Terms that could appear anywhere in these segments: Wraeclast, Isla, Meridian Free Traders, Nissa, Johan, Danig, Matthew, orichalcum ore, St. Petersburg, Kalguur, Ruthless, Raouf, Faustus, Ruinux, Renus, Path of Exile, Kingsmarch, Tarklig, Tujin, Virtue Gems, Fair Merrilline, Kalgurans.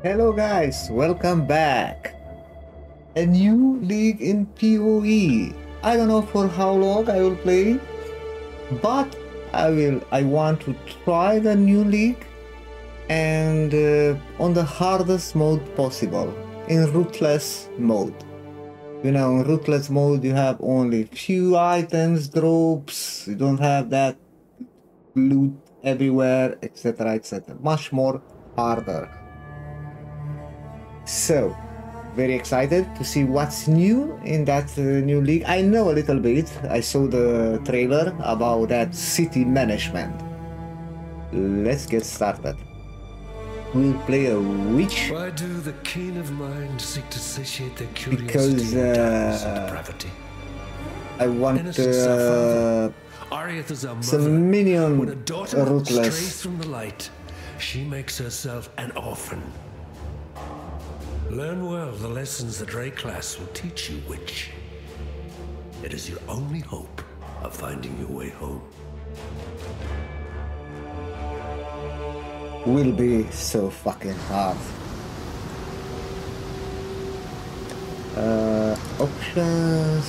Hello guys, welcome back. A new league in PoE. I don't know for how long I will play, but I want to try the new league and on the hardest mode possible, in Ruthless mode. You know, in Ruthless mode you have only few items, drops, you don't have that loot everywhere, etc, etc. Much more harder. So, very excited to see what's new in that new league. I know a little bit, I saw the trailer about that city management. Let's get started. We'll play a witch. Why do the keen of mind seek to satiate their curiosity? Because I want some minion Ruthless. From the light, she makes herself an orphan. Learn well the lessons that Wraeclast will teach you, witch. It is your only hope of finding your way home. Will be so fucking hard. Options.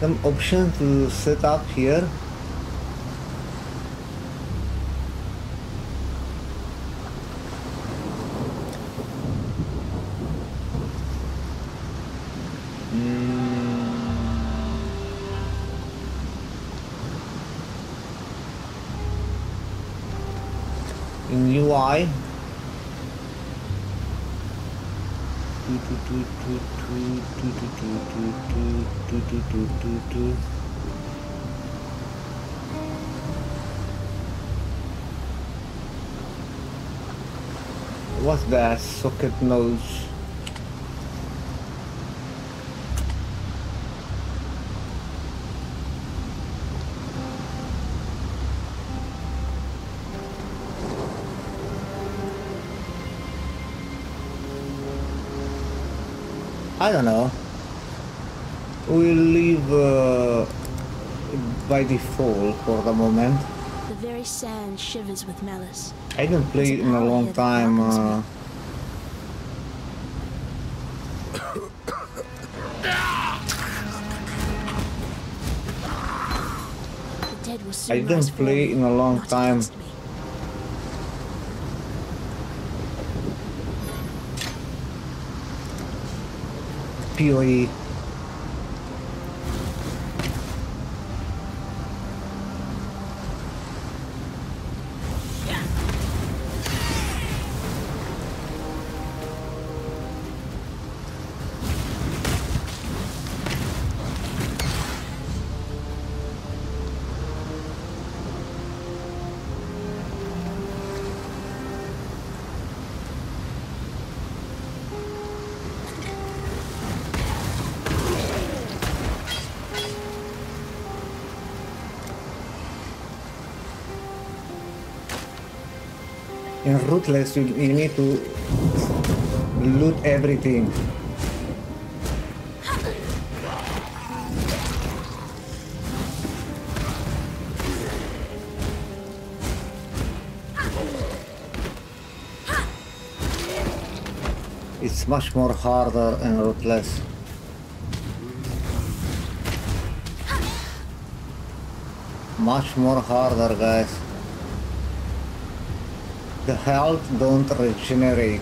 Some options to set up here. UI. What's that? Socket nose. I don't know, we'll leave by default for the moment. The very sand shivers with malice. I haven't played in a long time. I didn't play in a long time. PoE. In Ruthless, you need to loot everything. It's much more harder in Ruthless. Much more harder, guys. The health don't regenerate.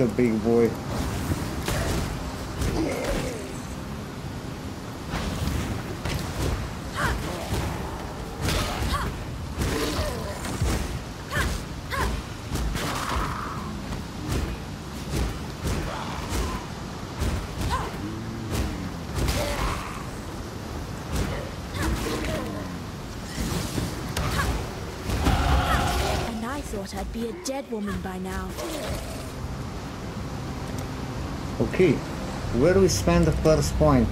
A big boy. thought I'd be a dead woman by now. Okay, where do we spend the first point?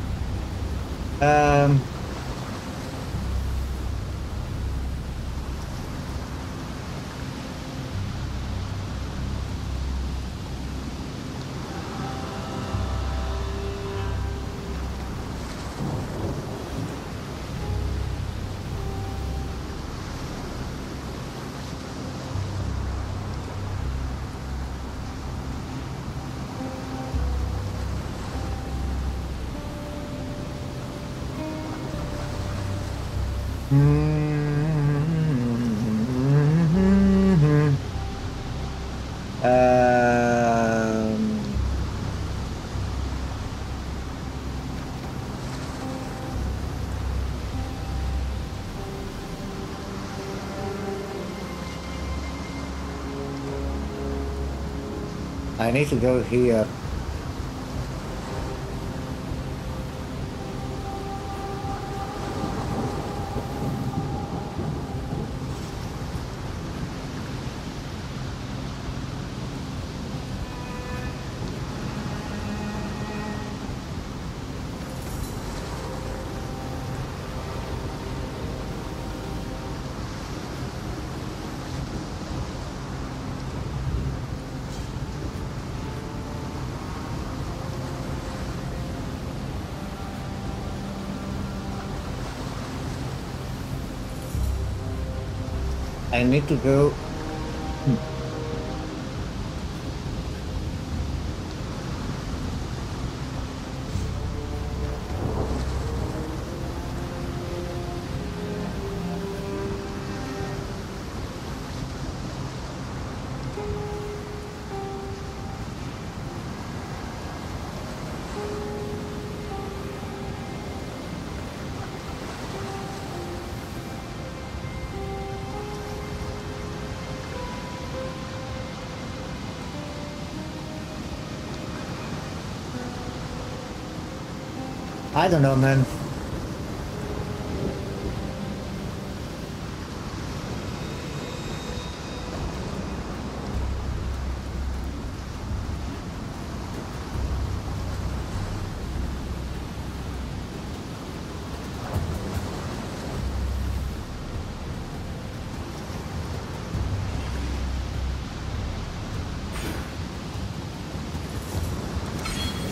I need to go here. I need to go. I don't know, man.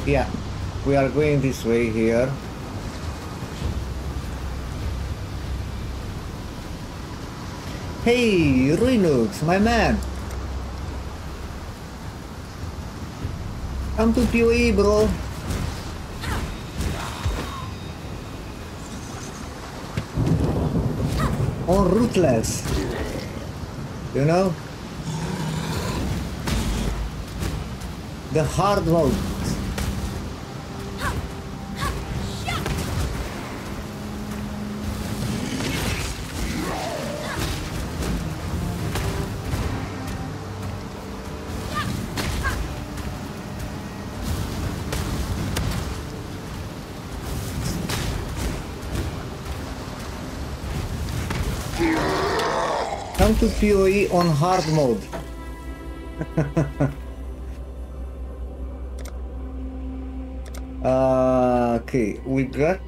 Yeah. We are going this way here. Hey, Ruinux, my man. Come to PoE, bro. On Ruthless. You know? The hard mode. Come to PoE on hard mode. Okay, we got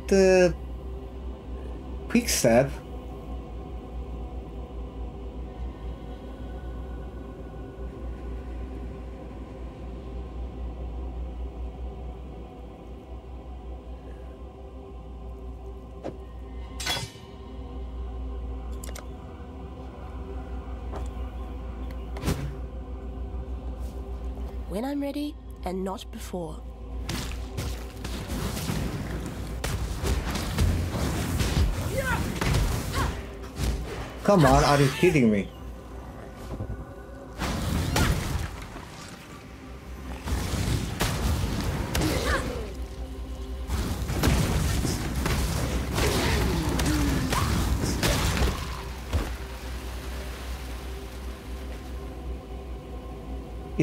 quick step. When I'm ready, and not before. Come on, are you kidding me?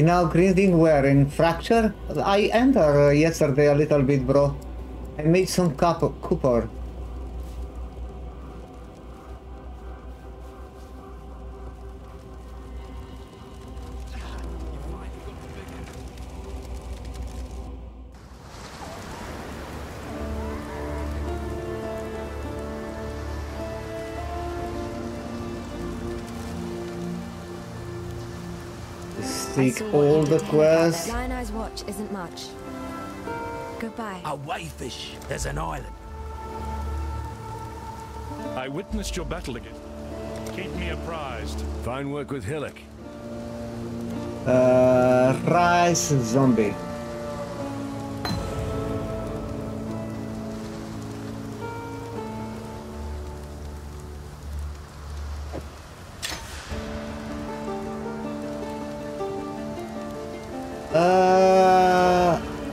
In our green thing, where in fracture? I entered yesterday a little bit, bro. I made some copper. Complete all the quests. Lion's watch isn't much. Goodbye. Away, fish. There's an island. I witnessed your battle again. Keep me apprised. Fine work with Hillock. Rice zombie.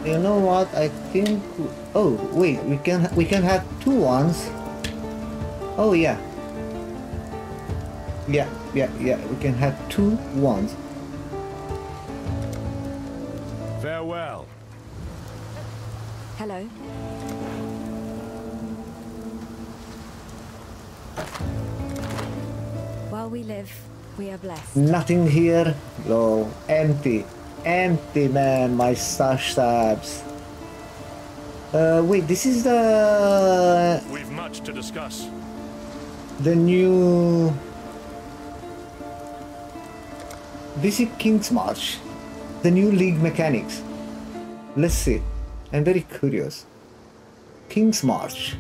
You know what? I think. Oh wait, we can have 2 ones. Oh yeah. Yeah. We can have 2 ones. Farewell. Hello. While we live, we are blessed. Nothing here. No, empty. Empty, man, my stash tabs. Wait, this is the... We've much to discuss. The new... This is Kingsmarch. The new league mechanics. Let's see. I'm very curious. Kingsmarch.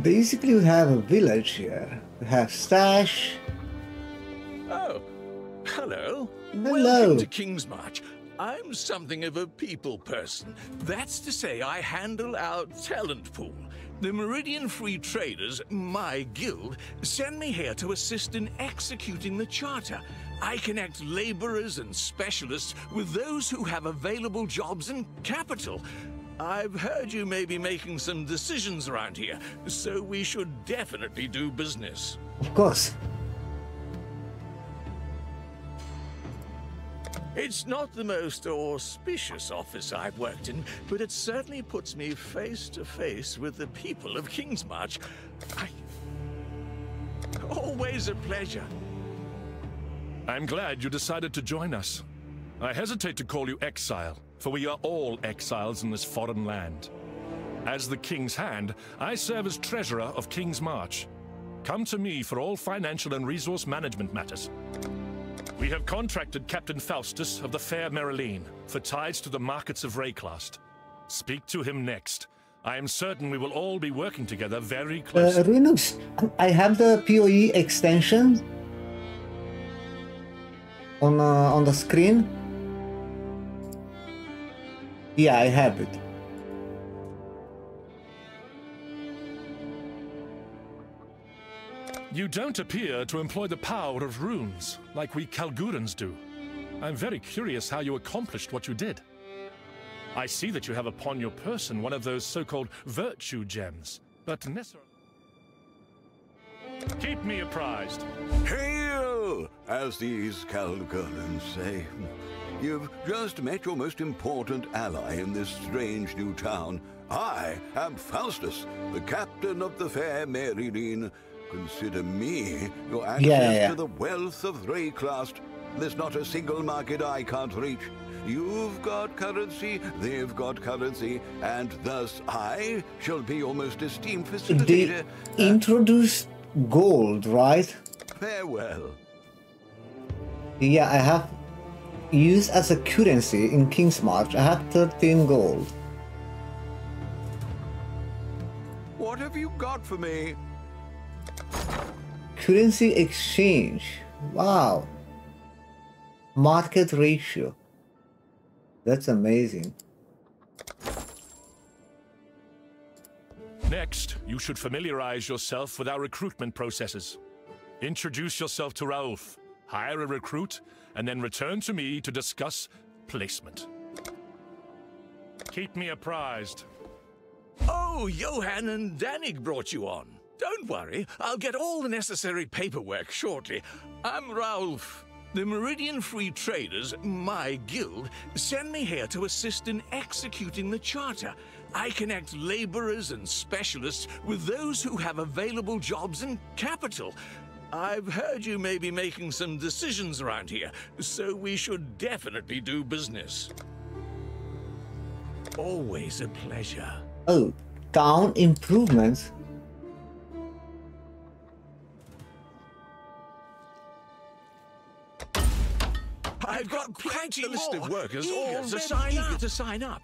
Basically, we have a village here. We have stash. Oh, hello. Hello. Welcome to Kingsmarch. I'm something of a people person. That's to say, I handle our talent pool. The Meridian Free Traders, my guild, send me here to assist in executing the charter. I connect laborers and specialists with those who have available jobs and capital. I've heard you may be making some decisions around here, so we should definitely do business. Of course. It's not the most auspicious office I've worked in, but it certainly puts me face to face with the people of Kingsmarch. Always a pleasure. I'm glad you decided to join us. I hesitate to call you exile, for we are all exiles in this foreign land. As the King's Hand, I serve as treasurer of Kingsmarch. Come to me for all financial and resource management matters. We have contracted Captain Faustus of the Fair Merrilline for ties to the markets of Wraeclast. Speak to him next. I am certain we will all be working together very closely. Renus, I have the PoE extension on the screen. Yeah, I have it. You don't appear to employ the power of runes, like we Kalgurans do. I'm very curious how you accomplished what you did. I see that you have upon your person one of those so-called Virtue Gems, but necessarily... Keep me apprised. Hail, as these Kalgurans say. You've just met your most important ally in this strange new town. I am Faustus, the captain of the Fair Merrilline. Consider me your access to the wealth of Wraeclast. There's not a single market I can't reach. You've got currency, they've got currency, and thus I shall be your most esteemed facilitator. They introduced gold, right? Farewell. Yeah, I have used as a currency in Kingsmarch. I have 13 gold. What have you got for me? Currency exchange. Wow. Market ratio. That's amazing. Next, you should familiarize yourself with our recruitment processes. Introduce yourself to Raouf, hire a recruit, and then return to me to discuss placement. Keep me apprised. Oh, Johan and Danig brought you on. Don't worry, I'll get all the necessary paperwork shortly. I'm Raouf. The Meridian Free Traders, my guild, send me here to assist in executing the charter. I connect laborers and specialists with those who have available jobs and capital. I've heard you may be making some decisions around here, so we should definitely do business. Always a pleasure. Oh, town improvements? counting the list of workers all eager to sign up.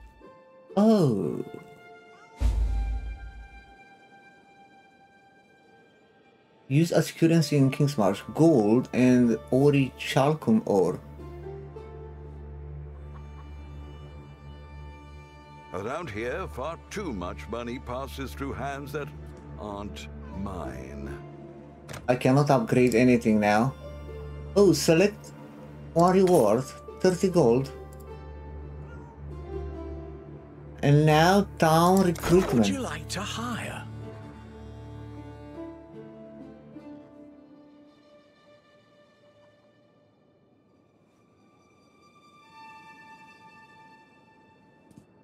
Oh. Used as currency in Kingsmarch, gold and orichalcum ore. Around here, far too much money passes through hands that aren't mine. I cannot upgrade anything now. Oh, select one reward, 30 gold. And now town recruitment. Would you like to hire?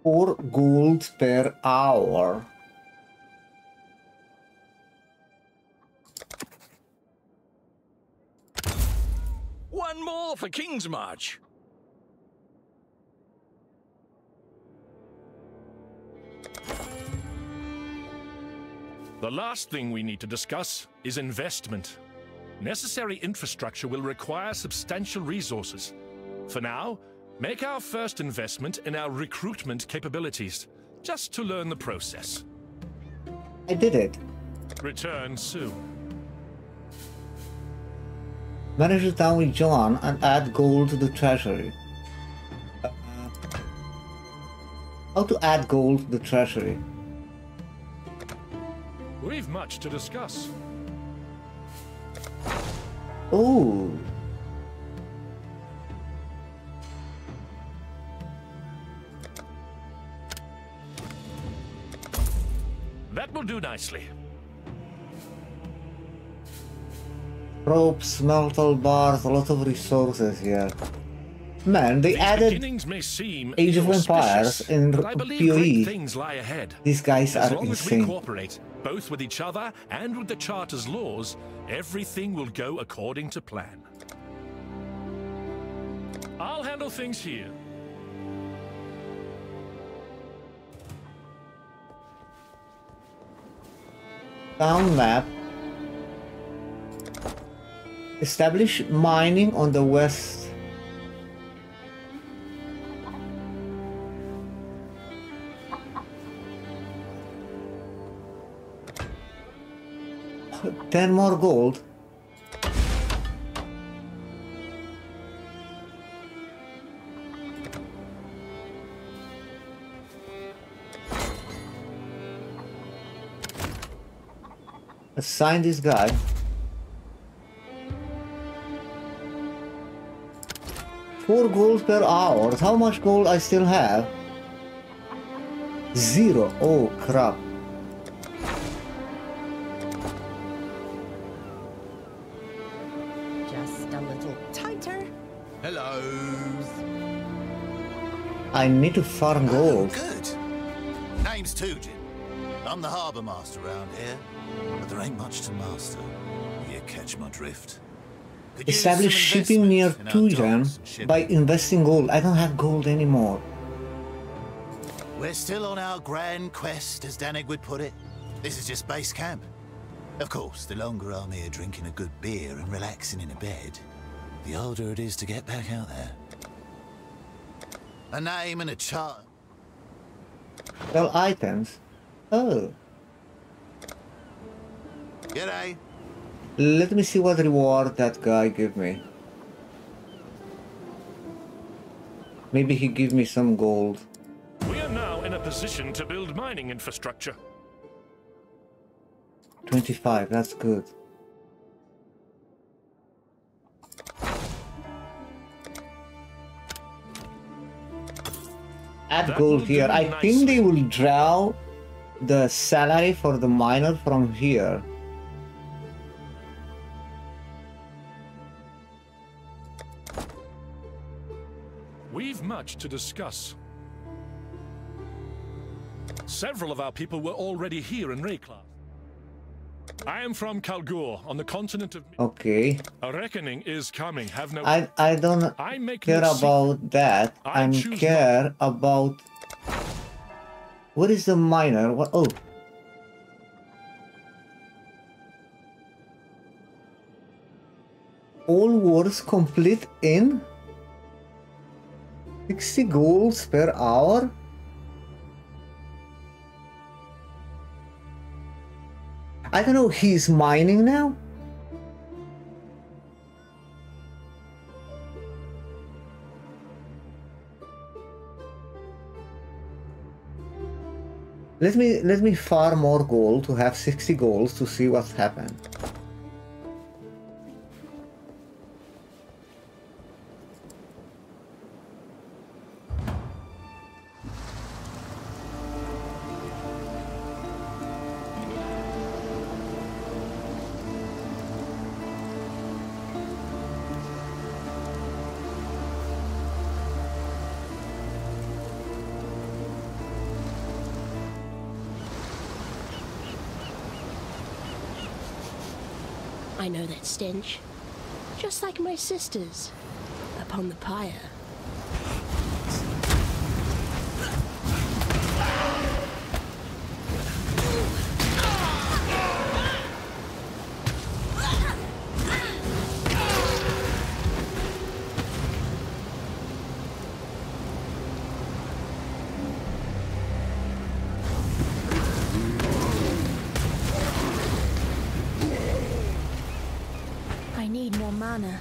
Or gold per hour. One more for Kingsmarch. The last thing we need to discuss is investment. Necessary infrastructure will require substantial resources. For now, make our first investment in our recruitment capabilities, just to learn the process. I did it. Return soon. Manage the town with John and add gold to the treasury. How to add gold to the treasury? We've much to discuss. Oh. That will do nicely. Ropes, metal bars, a lot of resources here. Man, they added may seem Age of Empires in PoE. Things lie ahead. These guys are insane. As we cooperate, both with each other and with the Charter's laws, everything will go according to plan. I'll handle things here. Town map. Establish mining on the west. Oh, 10 more gold. Assign this guy. $4 gold per hour. How much gold I still have? 0. Oh crap. Just a little tighter. Hello. I need to farm gold. Oh, good. Name's Tujin. I'm the harbour master around here. But there ain't much to master. You catch my drift. Establish shipping near Tujin by investing gold. I don't have gold anymore. We're still on our grand quest, as Danig would put it. This is just base camp. Of course, the longer I'm here drinking a good beer and relaxing in a bed, the harder it is to get back out there. A name and a chart. Sell items. Oh. G'day. Let me see what reward that guy gave me. Maybe he gave me some gold. We are now in a position to build mining infrastructure. 25, that's good. Add gold here. I think they will draw the salary for the miner from here. We've much to discuss. Several of our people were already here in Wraeclast. I am from Kalguur on the continent of. Okay. A reckoning is coming. Have no. I don't care about that. I care about. What is the miner? What? Oh. All wars complete in. 60 golds per hour? I don't know, he's mining now? Let me farm more gold to have 60 golds to see what's happened. I know that stench, just like my sisters, upon the pyre. Mana.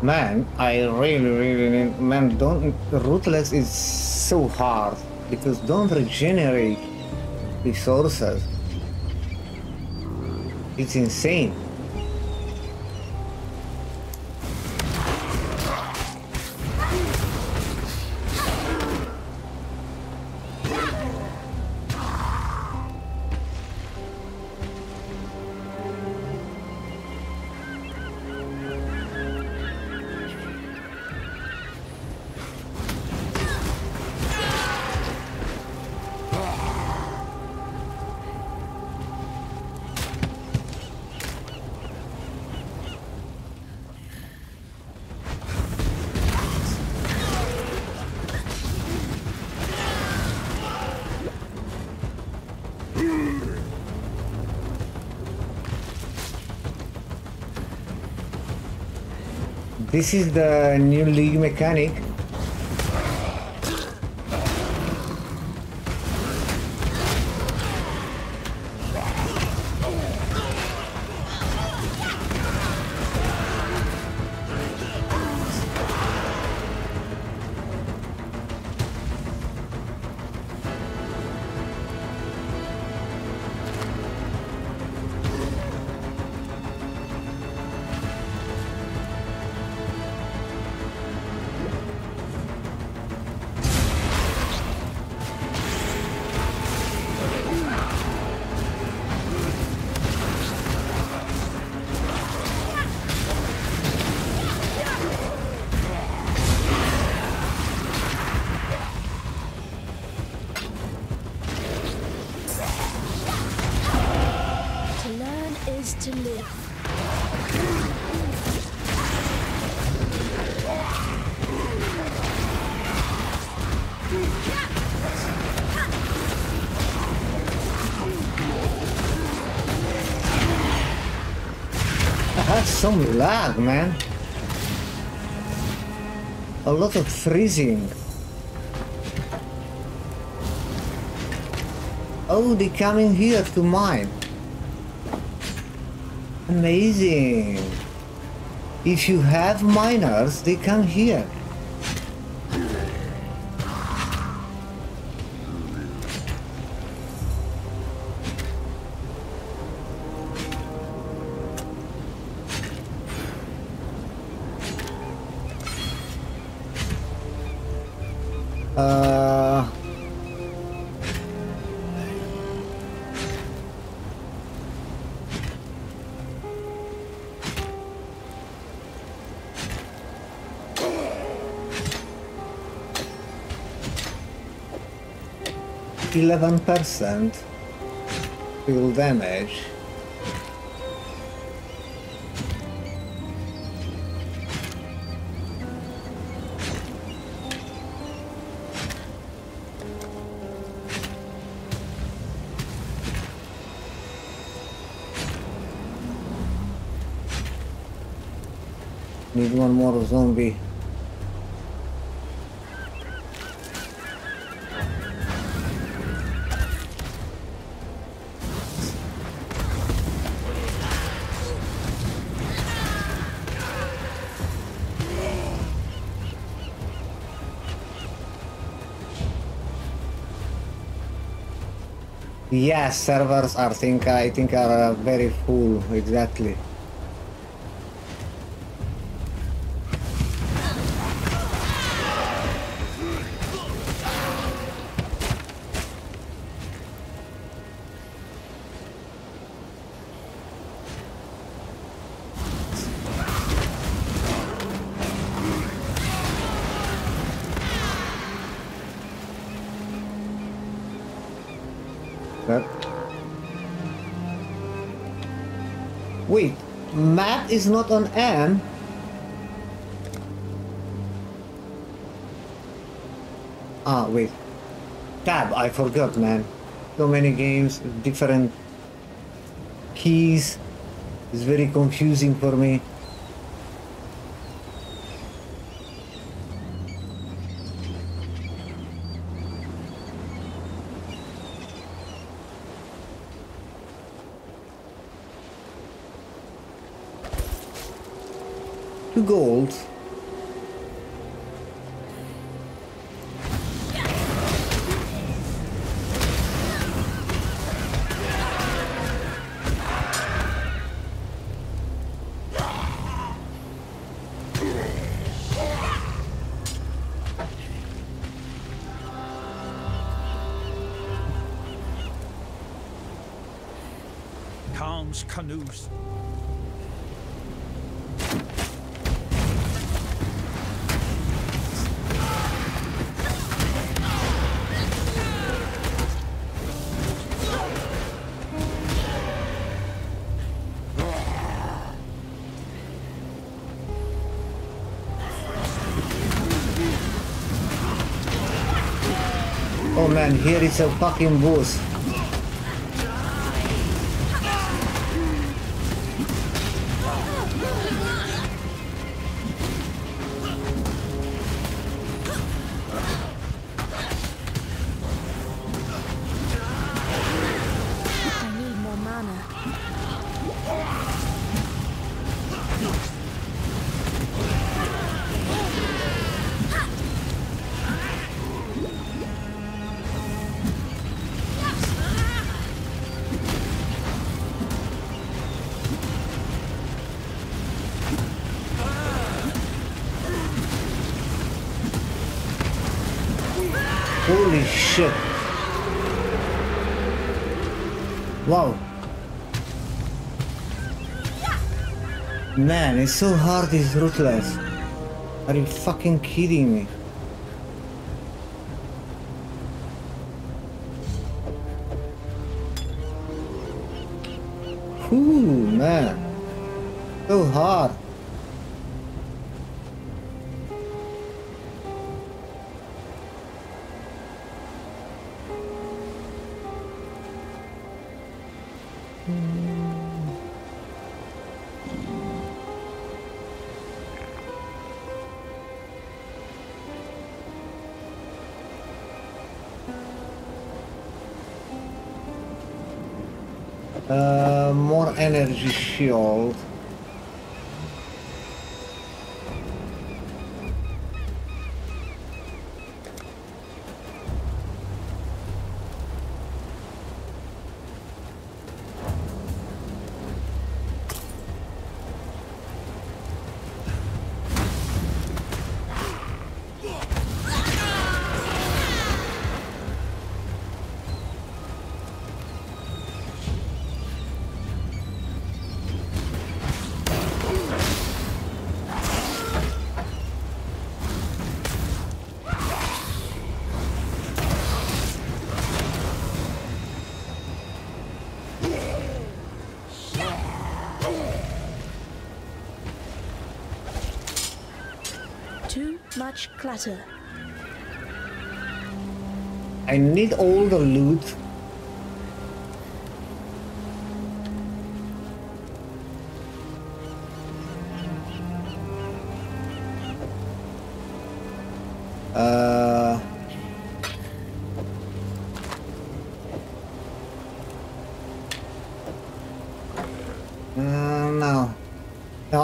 Man, I really need... Man, don't... Ruthless is so hard because don't regenerate resources. It's insane. This is the new league mechanic. Some lag, man. A lot of freezing. Oh, they coming here to mine. Amazing. If you have miners, they come here. Eleven 11% fuel damage. Need one more zombie. Yes, servers are I think are very full, exactly. Wait, map is not on M. Ah, wait. Tab, I forgot, man. So many games, different keys. It's very confusing for me. Gold. Calms canoes. Man, here is a fucking boss. Holy shit. Wow. Man, it's so hard, it's Ruthless. Are you fucking kidding me? Ooh, man. So hard. More energy shield. Much clutter. I need all the loot.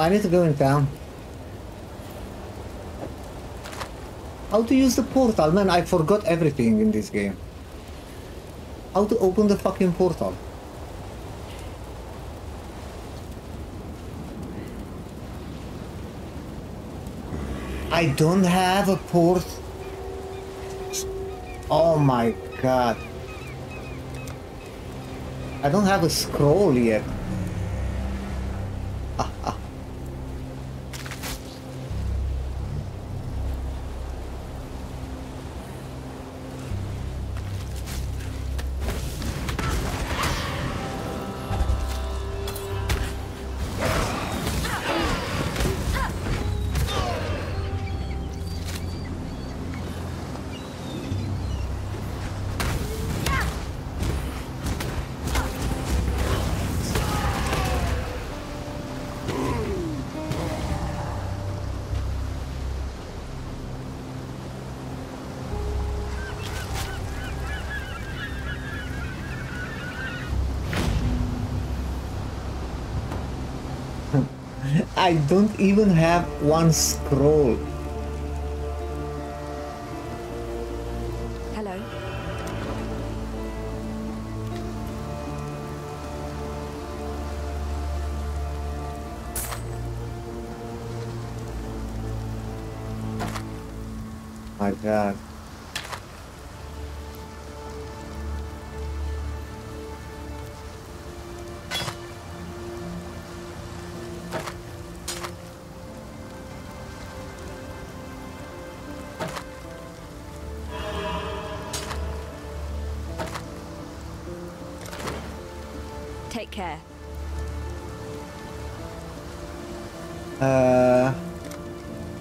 I need to go in town. How to use the portal? Man, I forgot everything in this game. How to open the fucking portal? I don't have a port. Oh my god. I don't have a scroll yet. I don't even have one scroll. Hello. My God.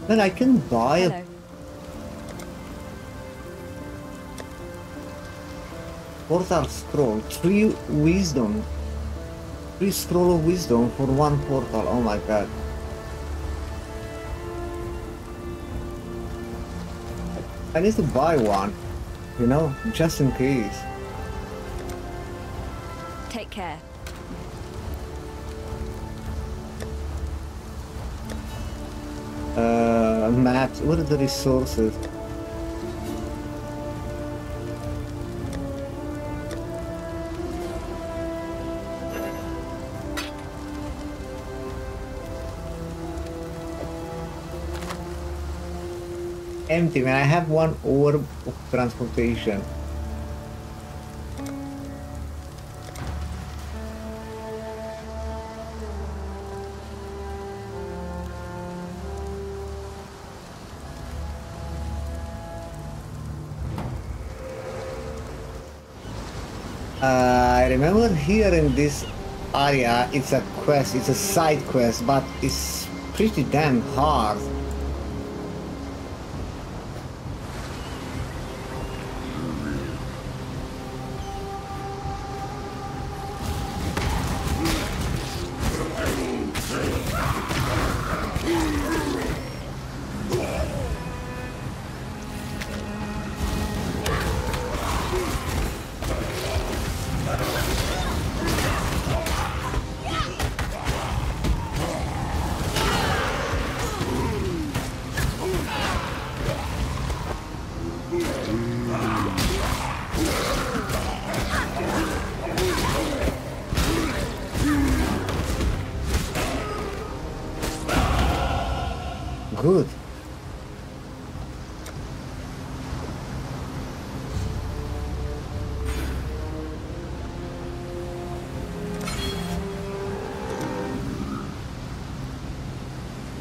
Then I can buy a... Hello. Portal scroll. 3 wisdom. 3 scroll of wisdom for 1 portal. Oh my god. I need to buy one, you know, just in case. Take care. Maps, what are the resources? Empty, man. I have 1 orb of transportation. I remember here in this area, it's a quest, it's a side quest, but it's pretty damn hard. Good.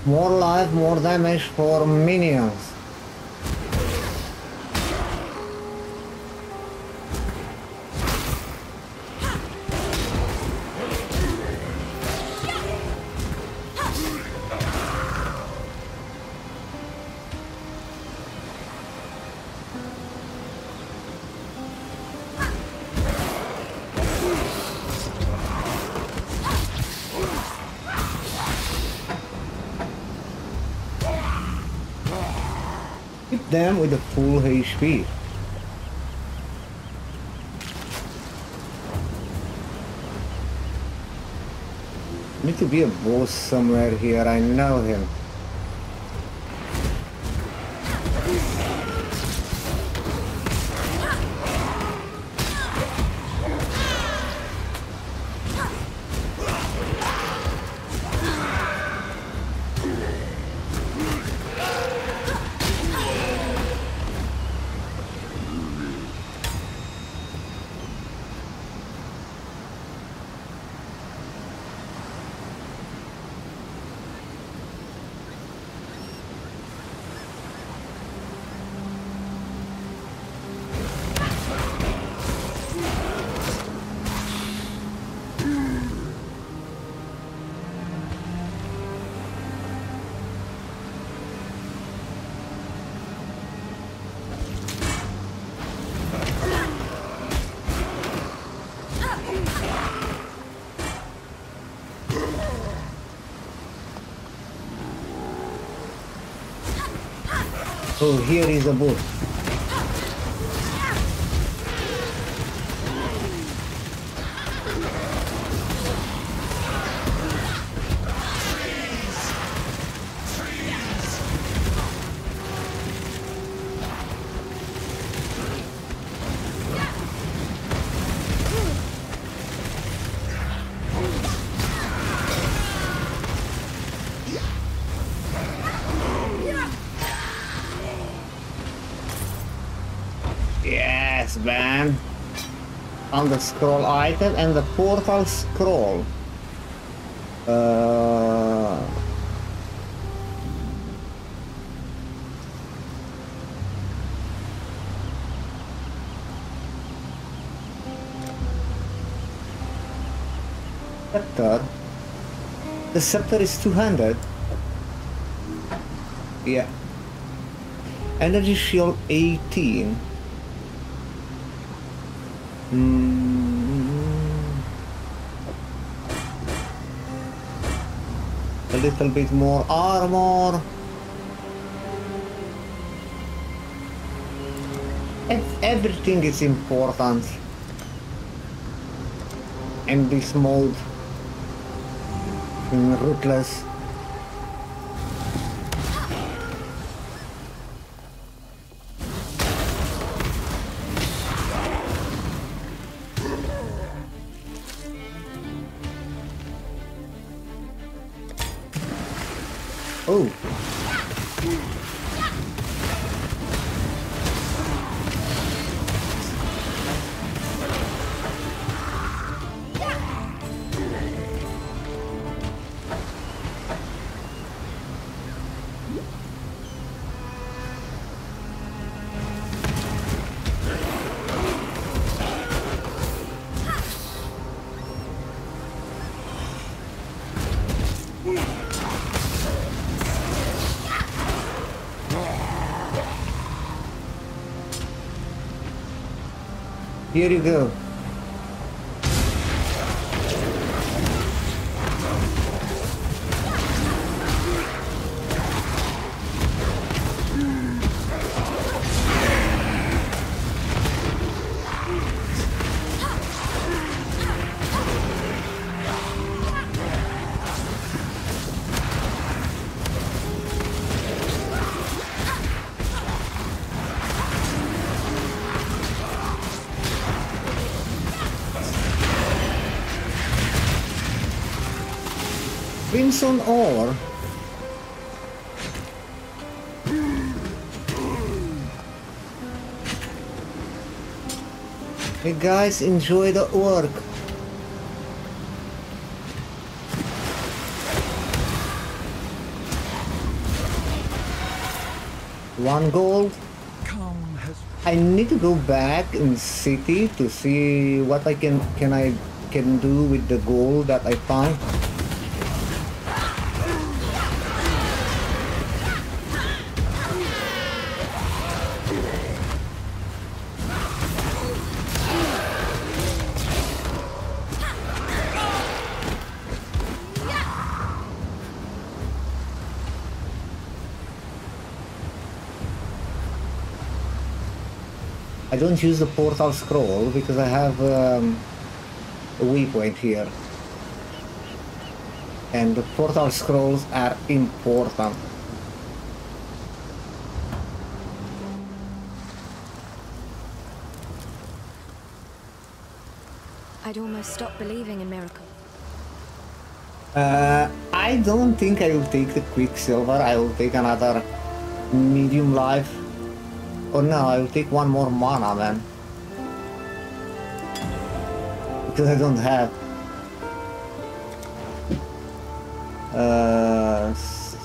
More life, more damage for minions. Them with a full HP. Need to be a boss somewhere here. I know him. So here is a boat. The scroll item and the portal scroll. Scepter. The scepter is 200. Yeah. Energy shield 18. A little bit more armor. Everything is important in this mode in Ruthless. Oh. Here you go. Crimson ore. Hey guys, enjoy the work. One gold. I need to go back in city to see what I can do with the gold that I found. I don't use the portal scroll because I have a waypoint here. and the portal scrolls are important. I'd almost stop believing in miracles. I don't think I will take the Quicksilver. I will take another medium life. Oh no, I will take one more mana, man. Because I don't have.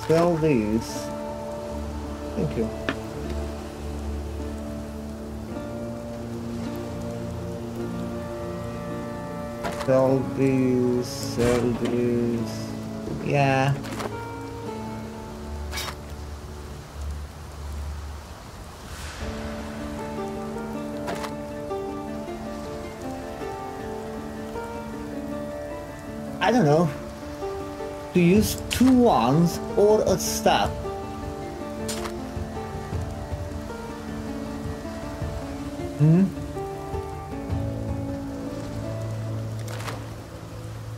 Sell these. Thank you. Sell these. Yeah. I don't know. To use 2 wands or a staff.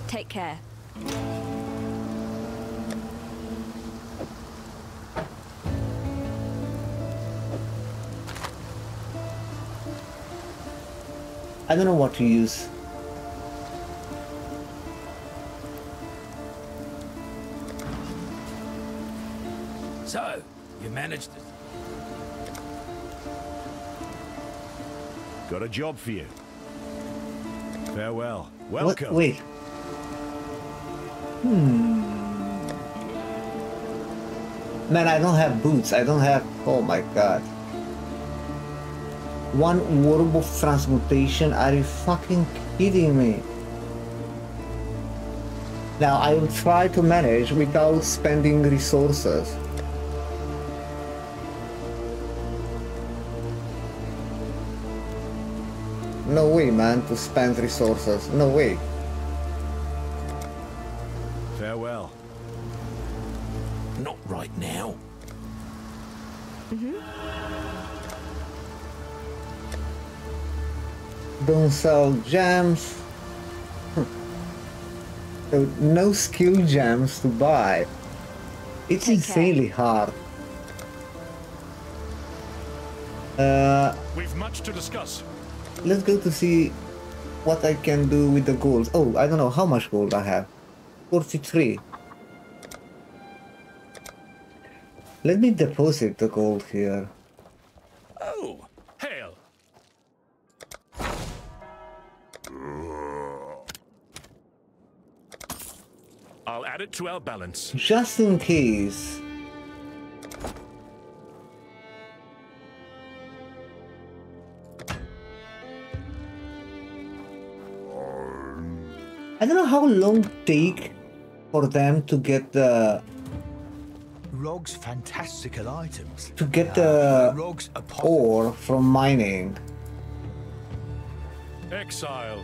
Take care. I don't know what to use. So, you managed it. Got a job for you. Farewell. Welcome. Wait. Man, I don't have boots. I don't have... Oh my god. 1 orb of transmutation? Are you fucking kidding me? Now, I will try to manage without spending resources. No way, man, to spend resources. No way. Farewell. Not right now. Don't sell gems. So no skill gems to buy. It's insanely hard. We've much to discuss. Let's go to see what I can do with the gold. Oh, I don't know how much gold I have. 43. Let me deposit the gold here. Oh, hail! I'll add it to our balance. Just in case. I don't know how long it take for them to get the Rog's fantastical items. To get the Rog's ore from mining. Exile.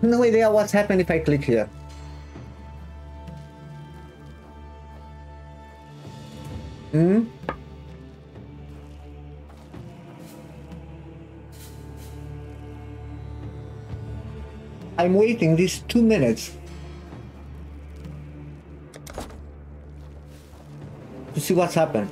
No idea what's happened if I click here. I'm waiting these 2 minutes to see what's happened.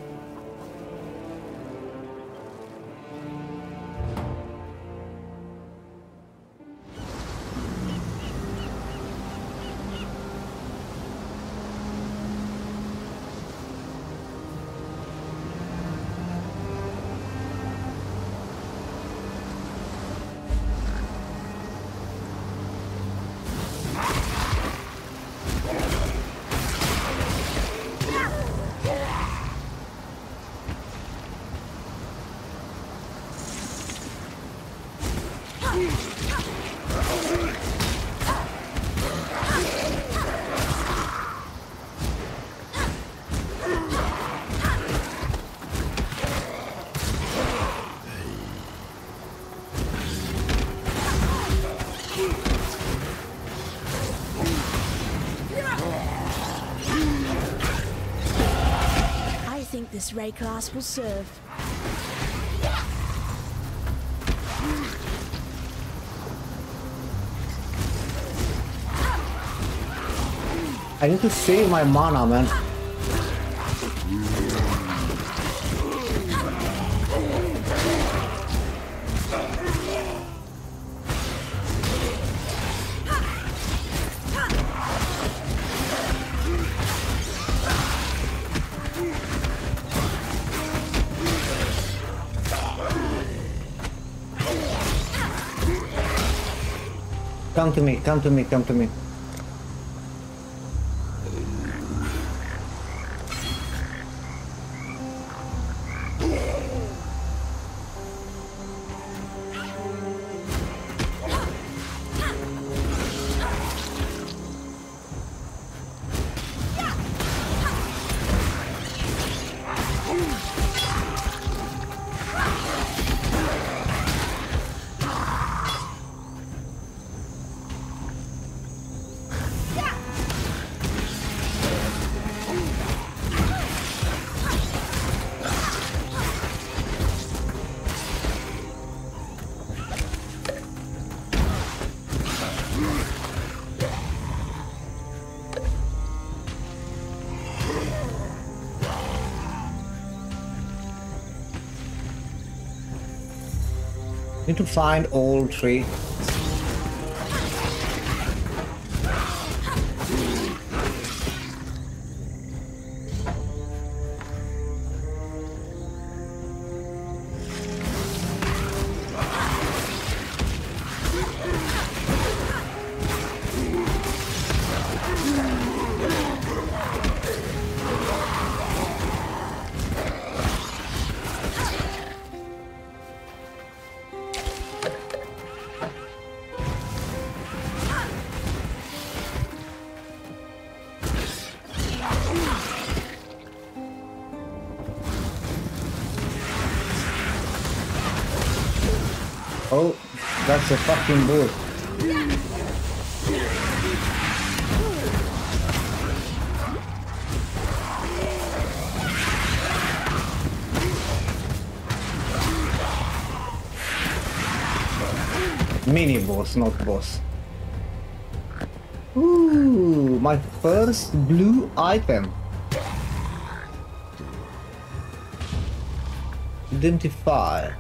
this Wraeclast will serve. I need to save my mana, man. Come to me, come to me, come to me. Need to find all three. Oh, that's a fucking bull. Mini boss, not boss. Ooh, my first blue item. Identify.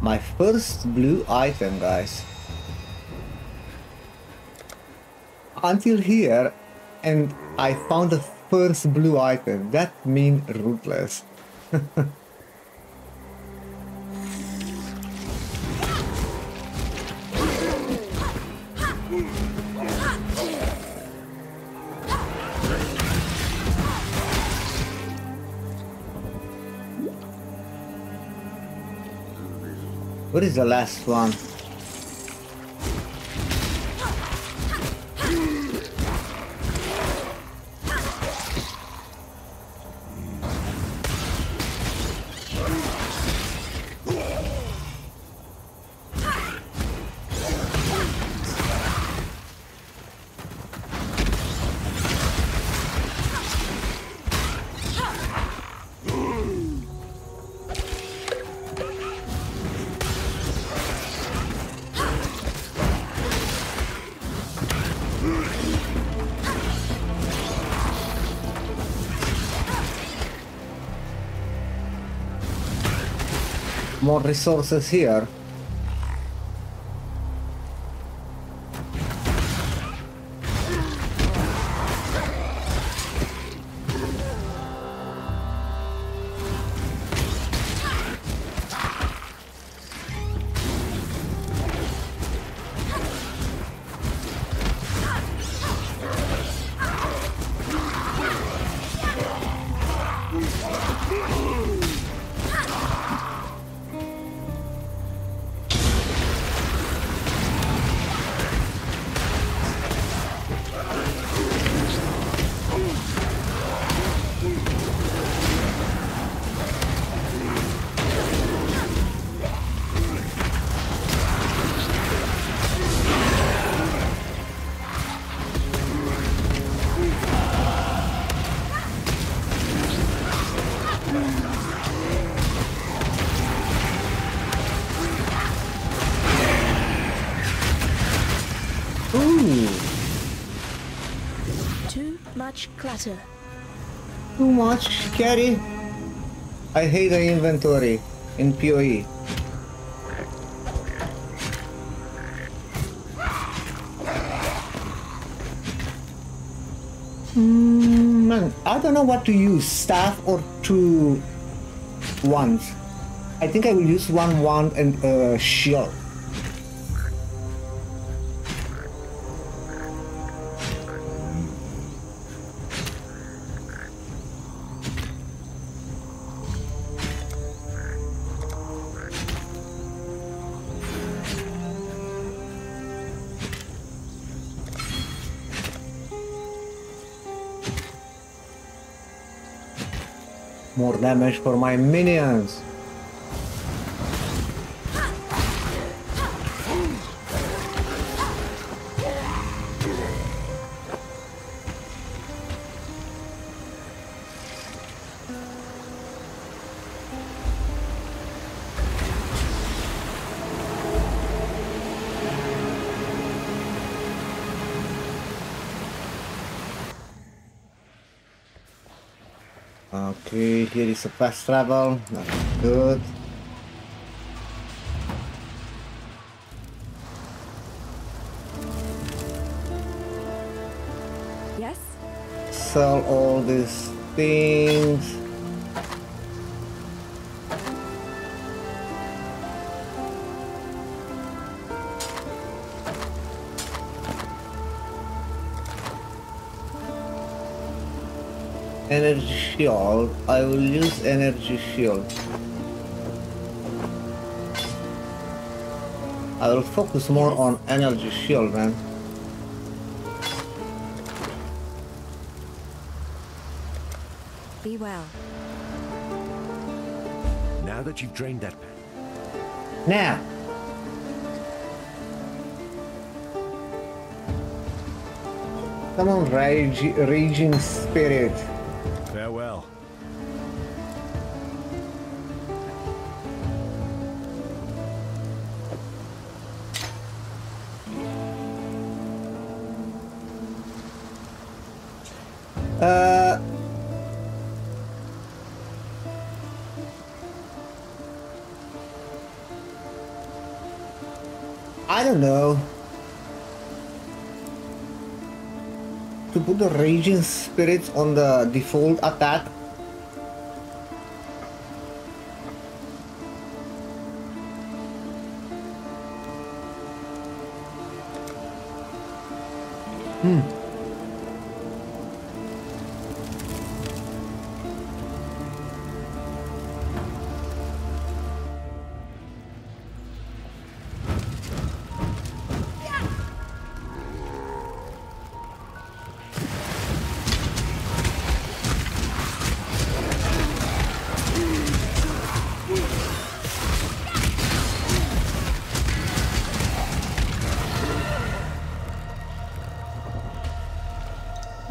My first blue item, guys. Until here, and I found the first blue item. That means Ruthless. What is the last one? More resources here. much clutter. Too much carry? I hate the inventory in PoE. Man, I don't know what to use, staff or two wands. I think I will use one wand and a shield. More damage for my minions. Okay, here is a fast travel, that's good. Yes? Sell all these things. Energy shield. I will use energy shield. I will focus more on energy shield, man. Be well. Now that you've drained that. Now. Come on, raging spirit. Farewell. I don't know. To put the raging spirits on the default attack.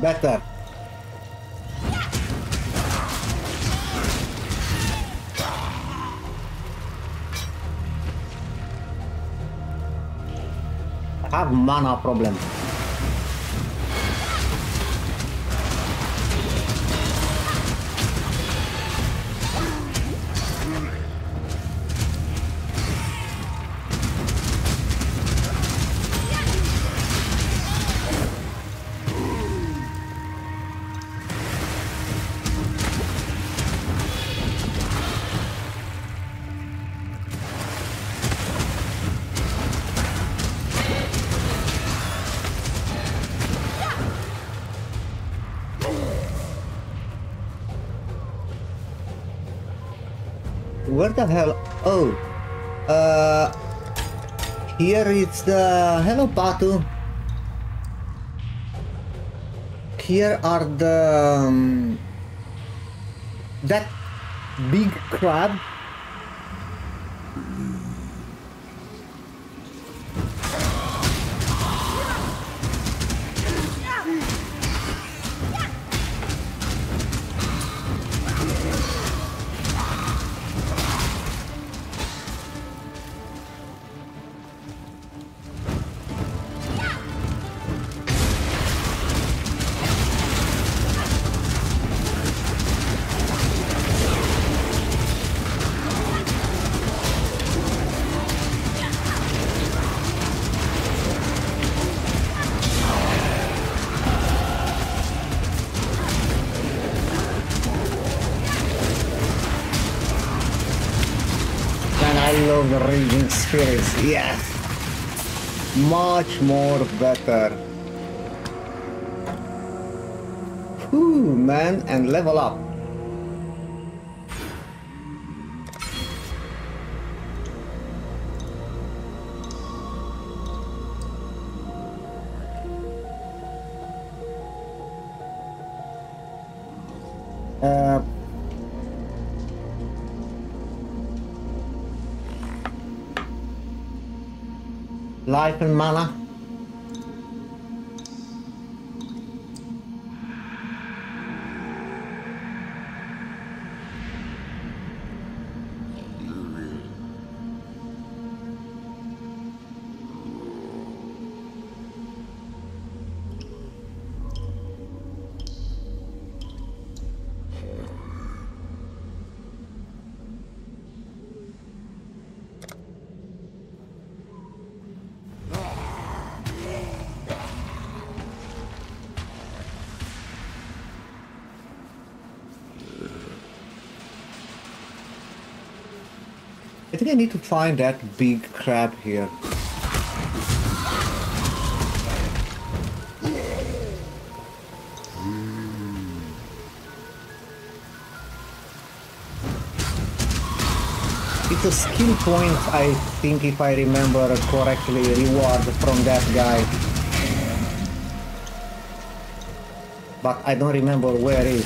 Better. I have mana problem. Where the hell? Oh, here it's the hello Patu. Here are the that big crab. love the raging spirits. Yes, much more better. Ooh, man, and level up. Life and mana. I think I need to find that big crab here. It's a skill point, I think, if I remember correctly, reward from that guy. But I don't remember where it is.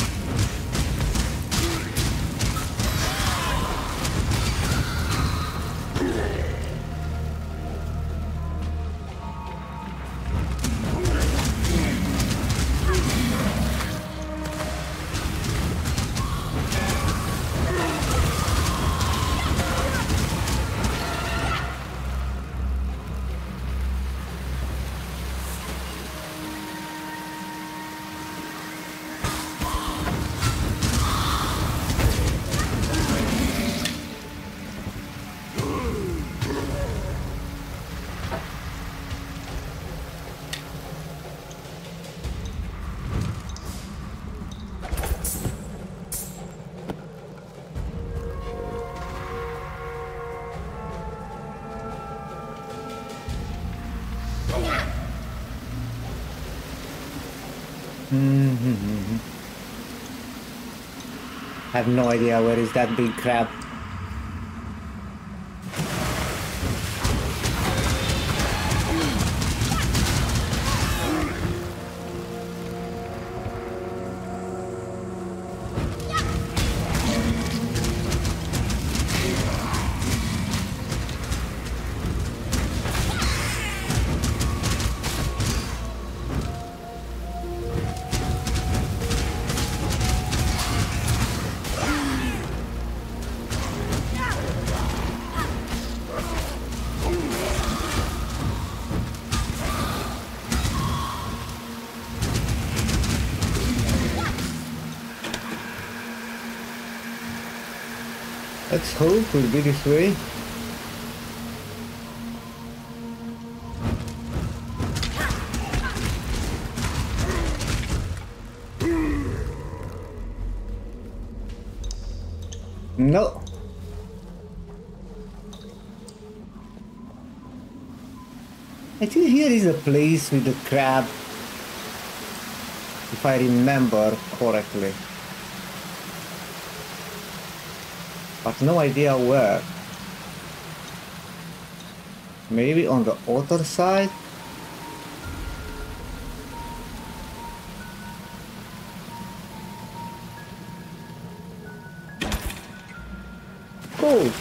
I have no idea where is that big crab. Let's hope we'll be this way. No. I think here is a place with a crab, if I remember correctly. But no idea where. Maybe on the other side? Cool!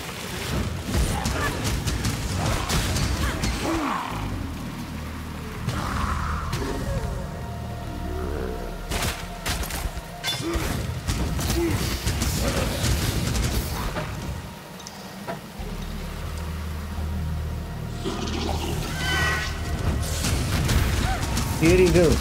Here he goes.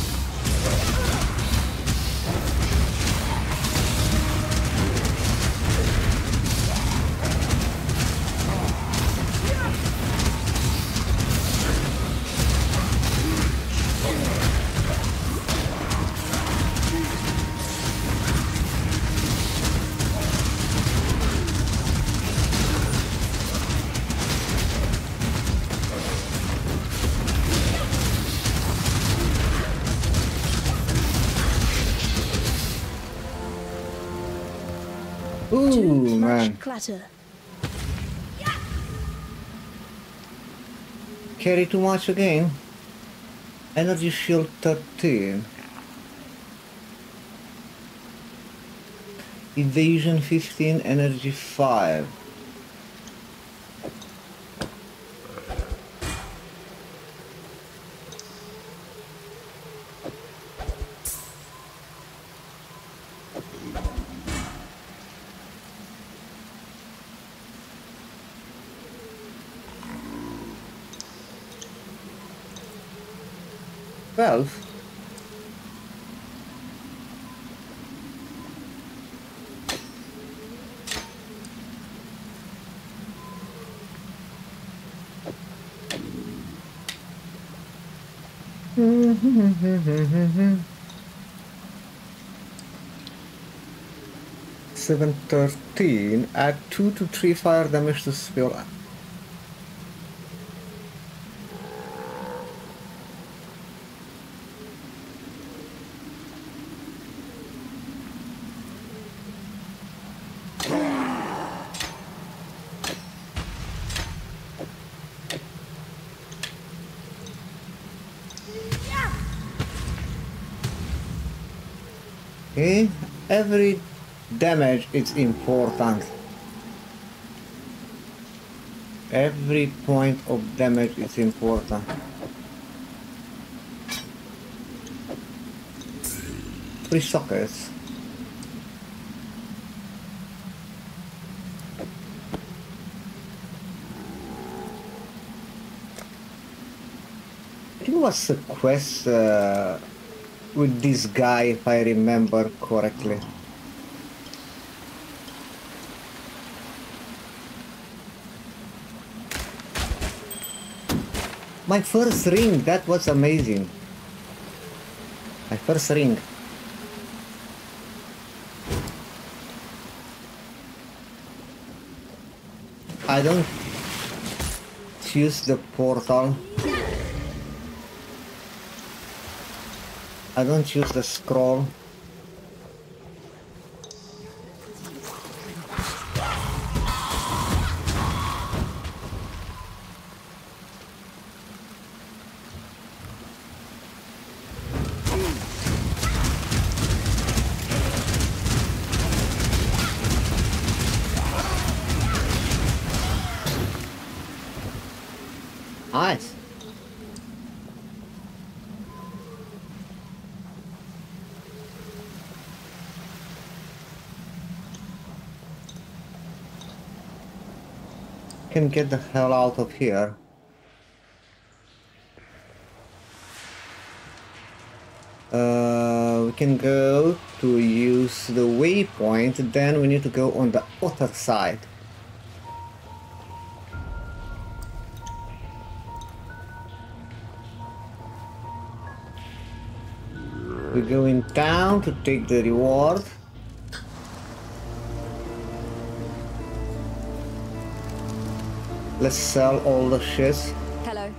Ooh, man. Clatter. Carry too much again. Energy shield 13. Evasion 15, energy 5. Mm-hmm. 713. Add 2 to 3 fire damage to spell. Every damage is important. Every point of damage is important. Three sockets. I think it was a quest with this guy, if I remember correctly. My first ring, that was amazing. My first ring. I don't use the portal. I don't use the scroll. Get the hell out of here. We can go to use the waypoint, then we need to go on the other side. We go in town to take the reward. Let's sell all the shits. Hello.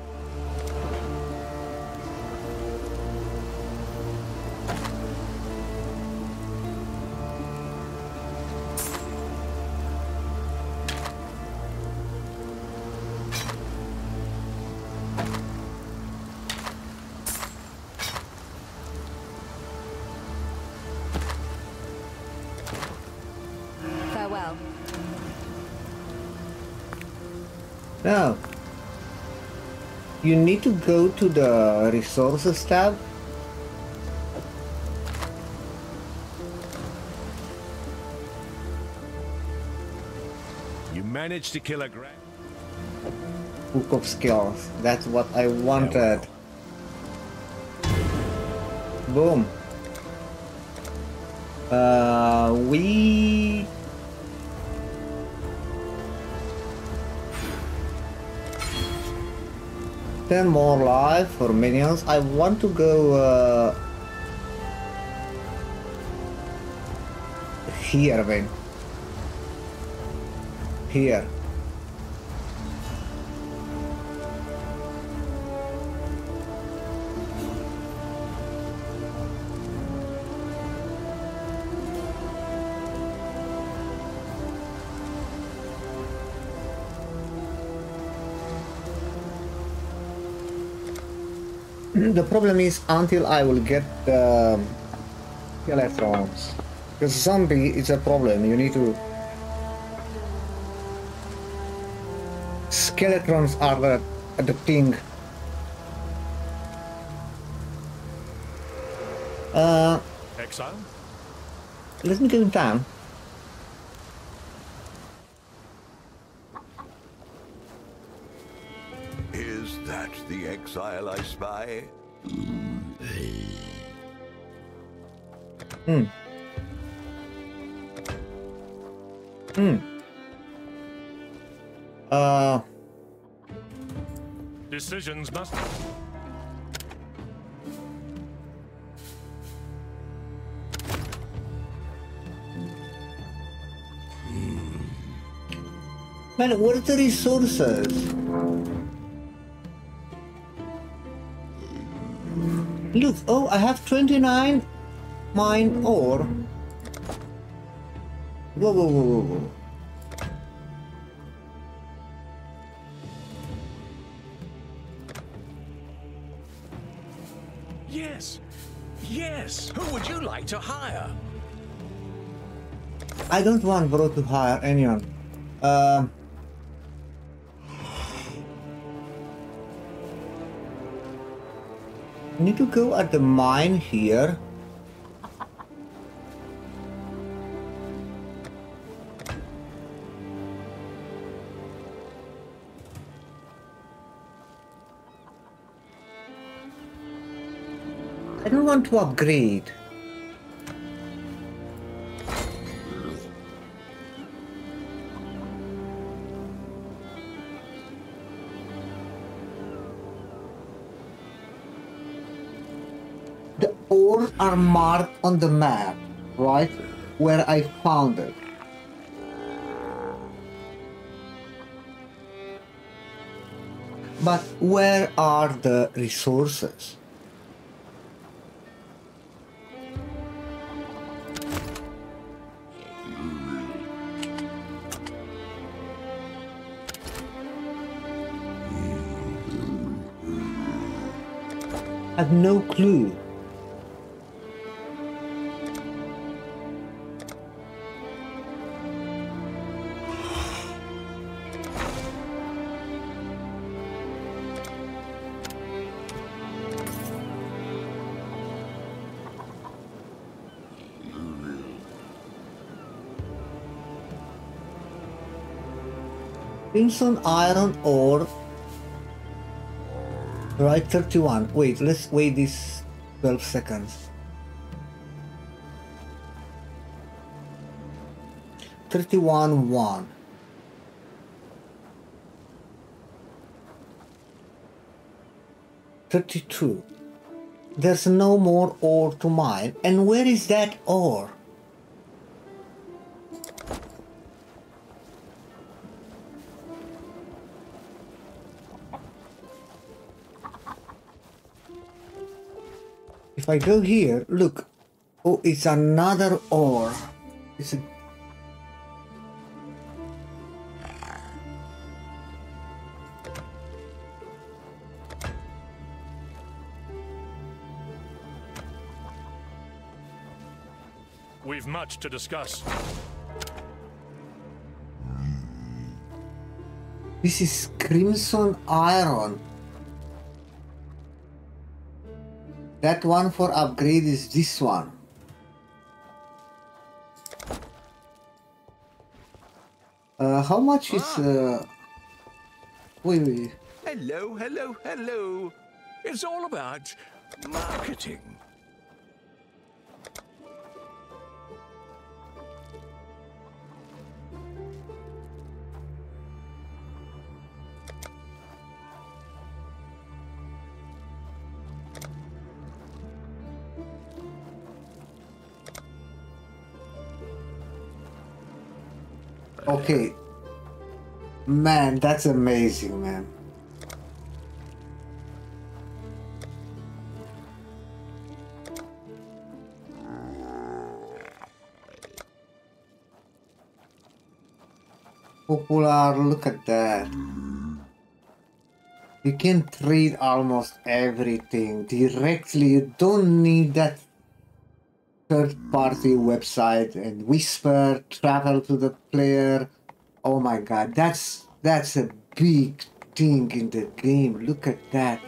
Farewell. No, you need to go to the resources tab. You managed to kill a grand book of skills. That's what I wanted. Boom. We. Ten more life for minions. I want to go here, man. Here. The problem is until I will get the electrons. Because zombie is a problem, you need to... Skeletons are the thing. Exile? Let me go down. Is that the exile I spy? Hmm. Hmm. Decisions must. Man, what are the resources? Look, oh, I have 29 mine ore. Whoa, whoa, whoa, whoa, whoa. Yes, yes. Who would you like to hire? I don't want bro to hire anyone. Need to go at the mine here. I don't want to upgrade. Are marked on the map, right? Where I found it. But where are the resources? I have no clue. Crimson iron ore, right? 31. Wait, let's wait this 12 seconds. 31-1. $32. There's no more ore to mine. And where is that ore? If I go here, look, oh, it's another ore. It's a... We've much to discuss. This is Crimson Iron. That one for upgrade is this one. How much is... Wait, wait. Hello, hello, hello. It's all about marketing. Okay, man, that's amazing, man. Popular, look at that. You can trade almost everything directly. You don't need that third-party website and whisper, travel to the player. Oh my god, that's a big thing in the game. Look at that.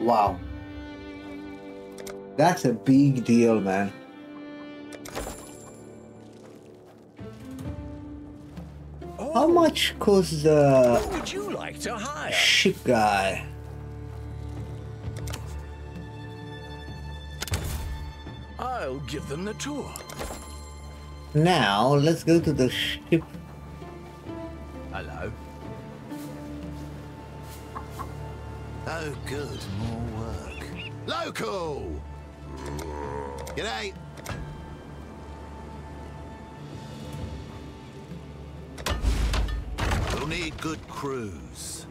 Wow. That's a big deal, man. How much costs the ship guy? I'll give them the tour. Now let's go to the ship. Hello. Oh, good. More work. Local. G'day. Need good crews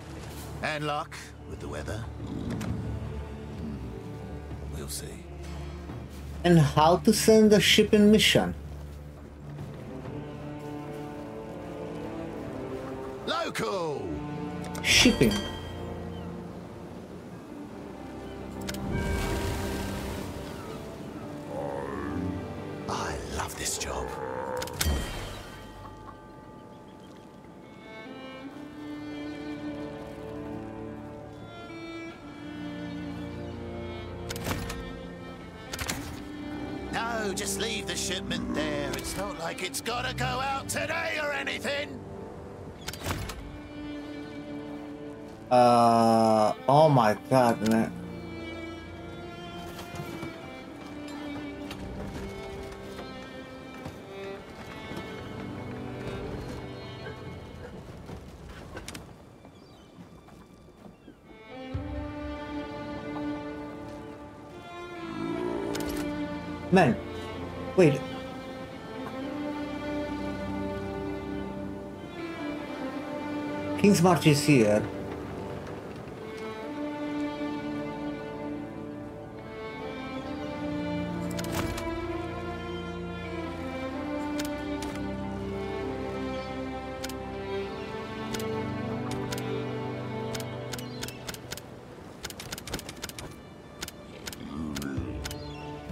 and luck with the weather. We'll see. And how to send the ship in mission? Local shipping. I love this job. Just leave the shipment there. It's not like it's gotta go out today or anything. Oh my god, man. Man. Wait. Kingsmarch is here.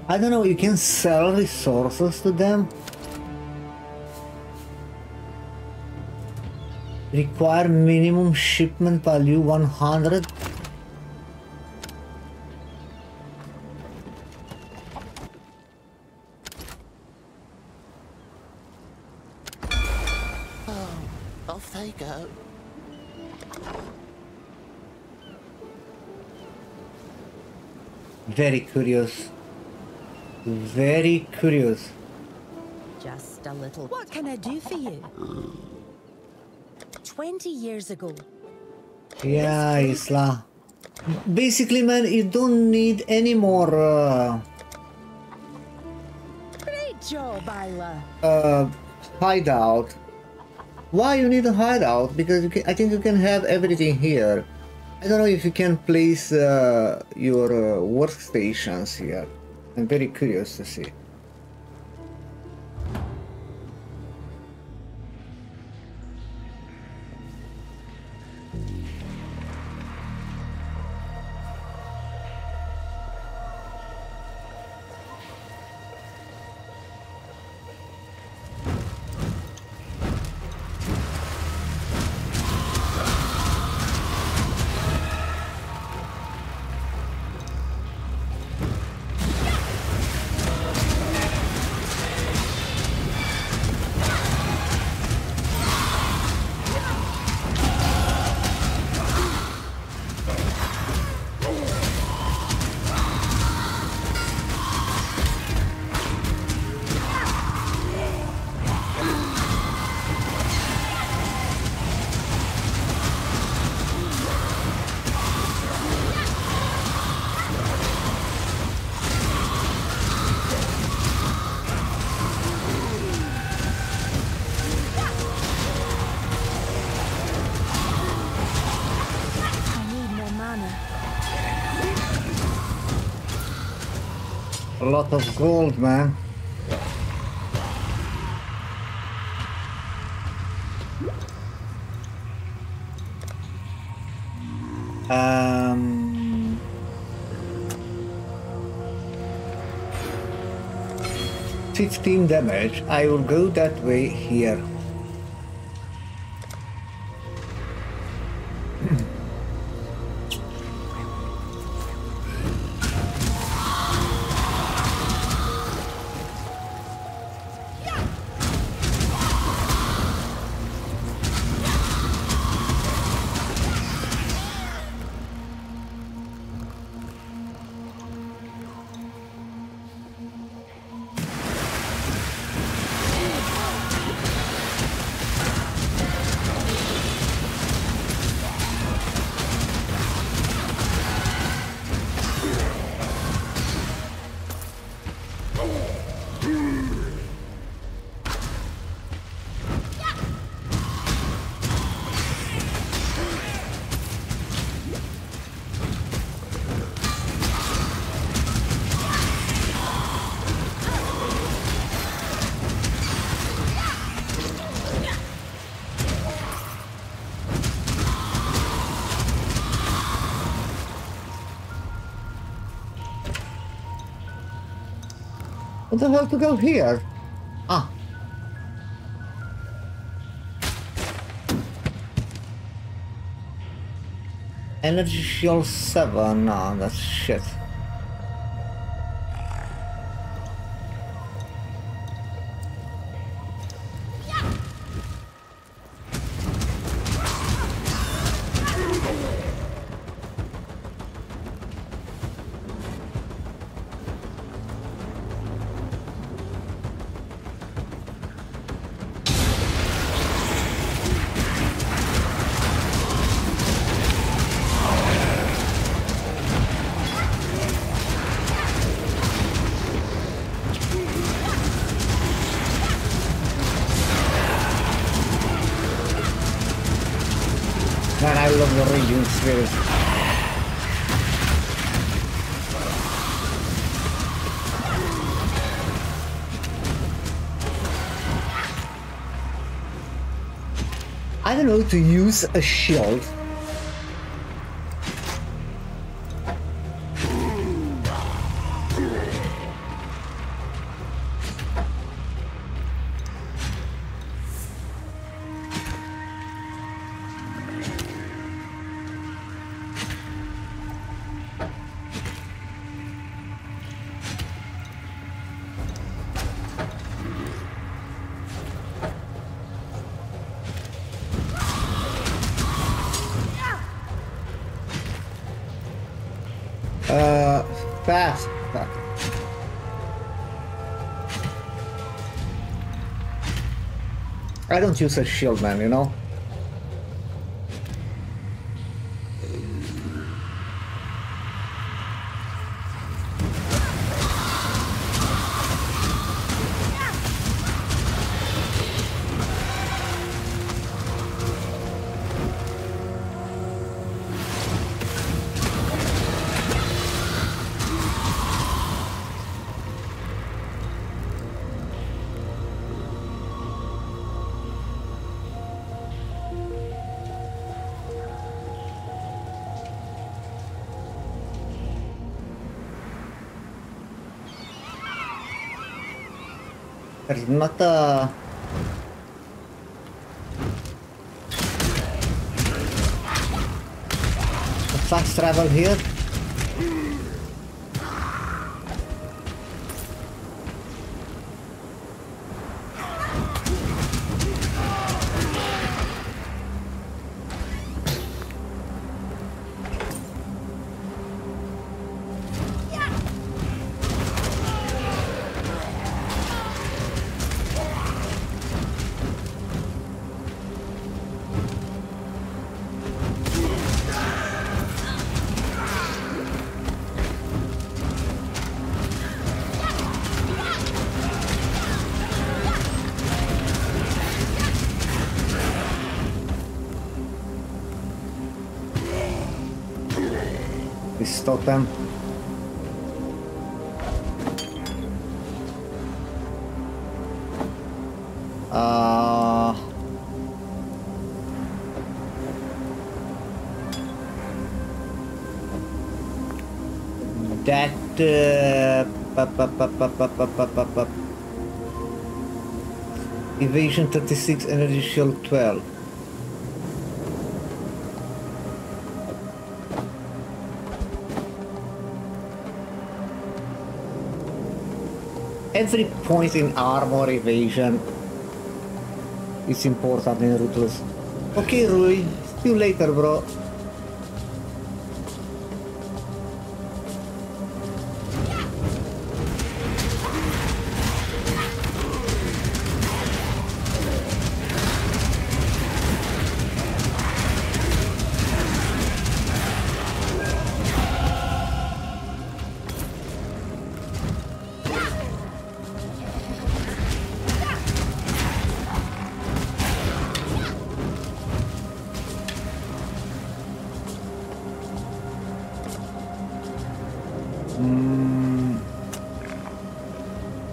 I don't know, you can sell resources to them? Require minimum shipment value 100? Oh, off they go. Very curious. Very curious. Just a little. What can I do for you? 20 years ago. Yeah, Isla. Basically, man, you don't need any more. Great job, Isla. Hideout. Why you need a hideout? Because you can, I think you can have everything here. I don't know if you can place your workstations here. I'm very curious to see. A lot of gold, man. 16 damage. I will go that way here. What the hell to go here? Ah. Energy shield 7. No, that's shit. I don't know to use a shield. Fast. Fuck. I don't use a shield, man, you know? There's not a... fast travel here. Stop them. that evasion 36, energy shield 12. Every point in armor evasion is important in Ruthless. Okay, Rui, see you later, bro.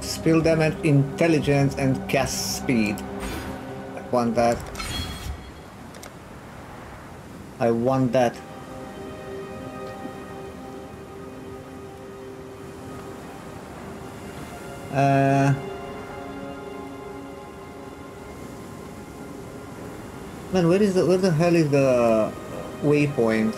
Spill them at intelligence and cast speed. I want that. I want that. Man, where the hell is the waypoint?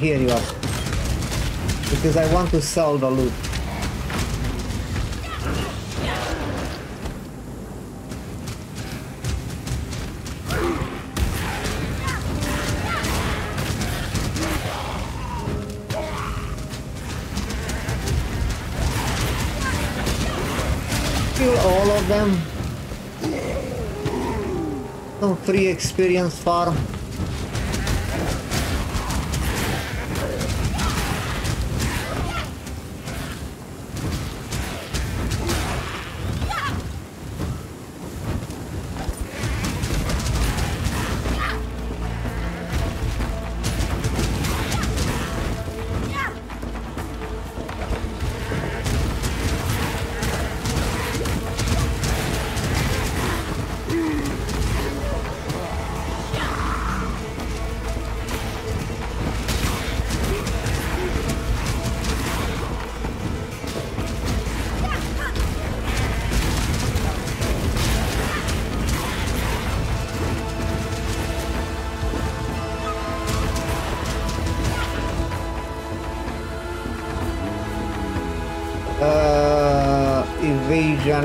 Here you are, because I want to sell the loot. Kill all of them. Some free experience farm.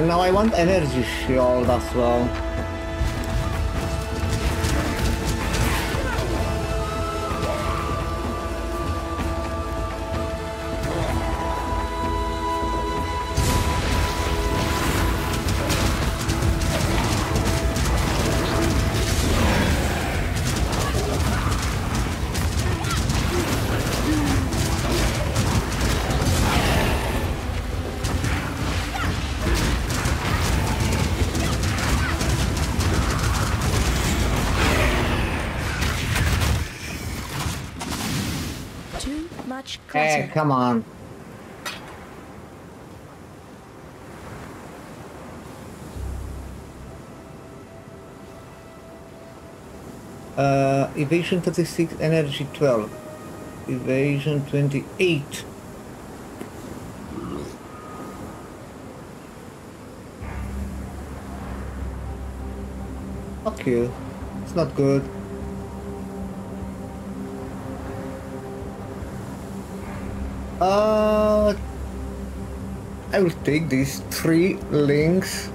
Now I want energy shield as well. Hey, come on. Evasion 36, energy 12. Evasion 28. Fuck you. It's not good. I will take these 3 links.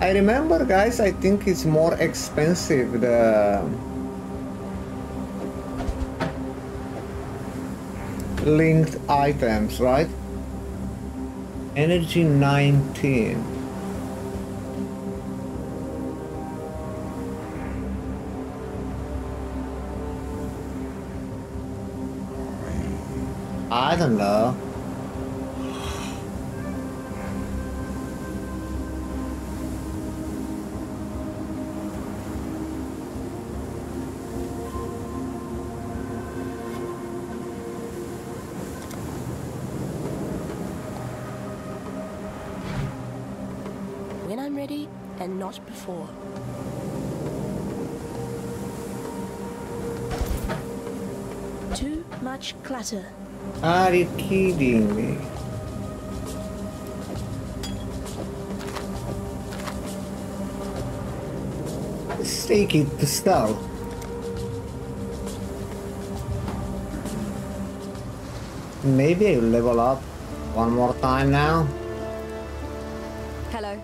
I remember, guys, I think it's more expensive, the linked items, right? Energy 19. I don't know. When I'm ready, and not before. Too much clutter. Are you kidding me? Let's take it to stall. Maybe I'll level up one more time now. Hello.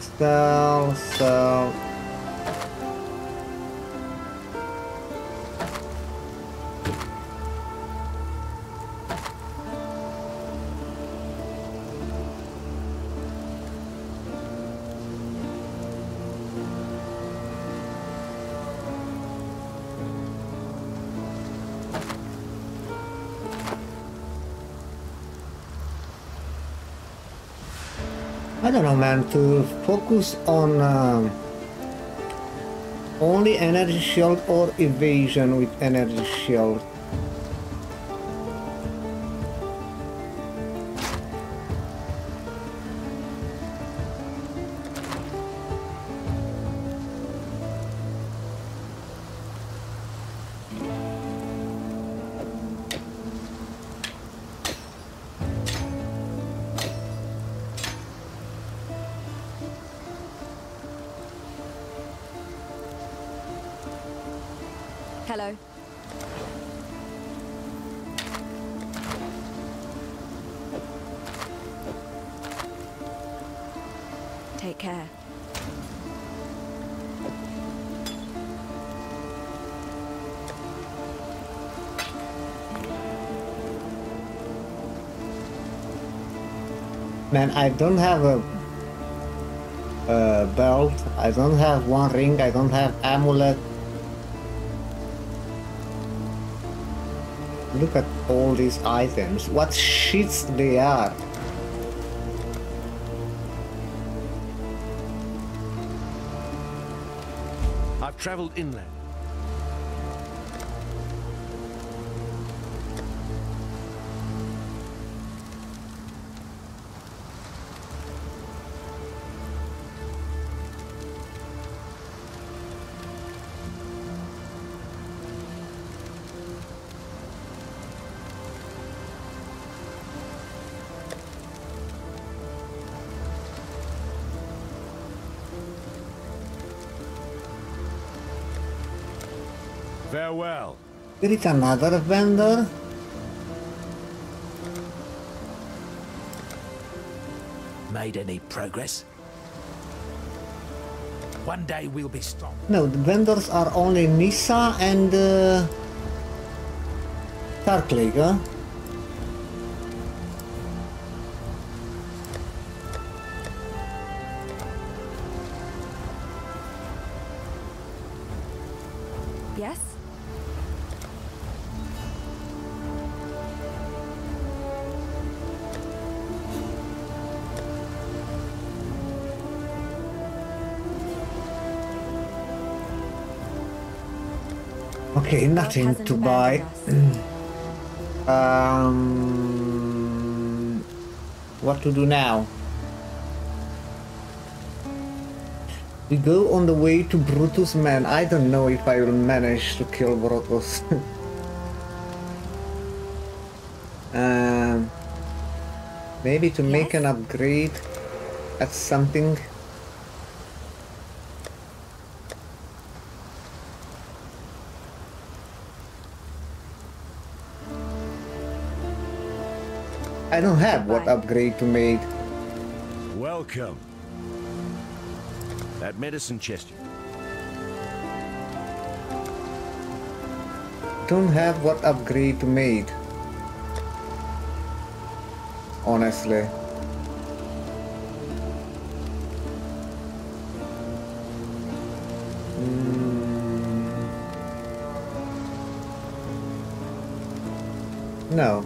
Stall. I don't know, man, to focus on only energy shield or evasion with energy shield. Hello. Take care. Man, I don't have a belt. I don't have one ring. I don't have amulet. Look at all these items. What shits they are. I've traveled inland. Farewell. There is another vendor. Made any progress? One day we'll be strong. No, the vendors are only Nissa and Tarklig, huh? Okay, nothing to buy. What to do now? We go on the way to Brutus, man. I don't know if I will manage to kill Brutus. Maybe to make an upgrade at something. I don't have what upgrade to make. Welcome. That medicine chest. Don't have what upgrade to make. Honestly. No.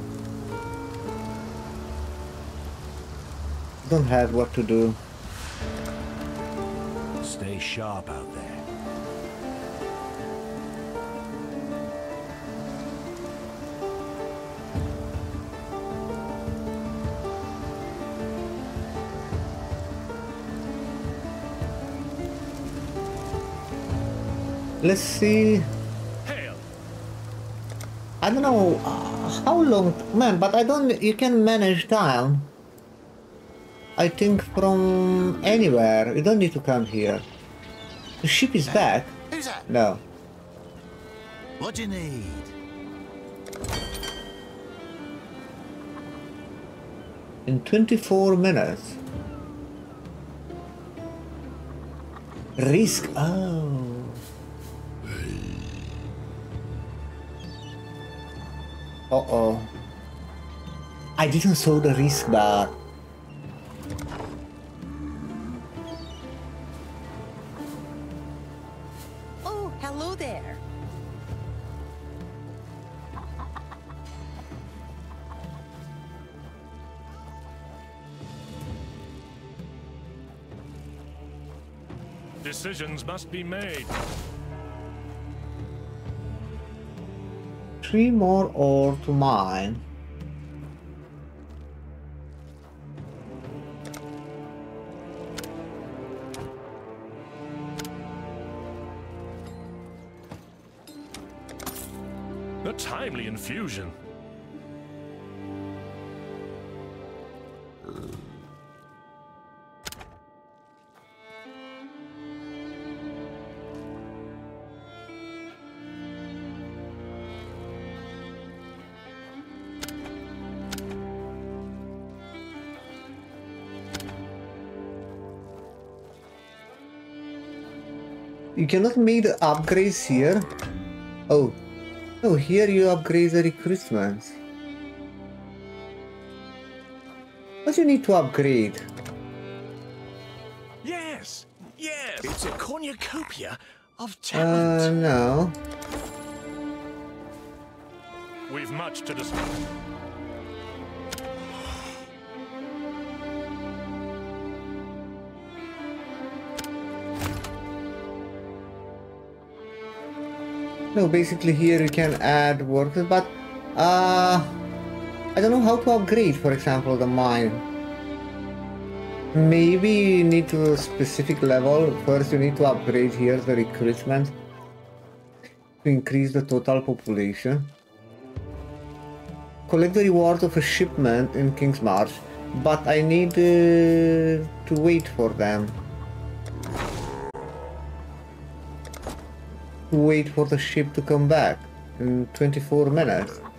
Don't have what to do. Stay sharp out there. Let's see. I don't know how long, man, but I don't, you can manage time. I think from anywhere, you don't need to come here. The ship is back. Who's that? No. What do you need? In 24 minutes. Risk, oh. Uh-oh. I didn't saw the risk bar. Oh, hello there. Decisions must be made. 3 more ore to mine. A timely infusion. You cannot make the upgrades here. Oh, no, here you upgrade the recruitments. What do you need to upgrade? Yes, yes, it's a cornucopia of talent. No. We've much to discuss. No, basically here you can add workers, but I don't know how to upgrade, for example, the mine. Maybe you need to a specific level. First you need to upgrade here the recruitment to increase the total population. Collect the reward of a shipment in Kingsmarch, but I need to wait for them. Wait for the ship to come back in 24 minutes.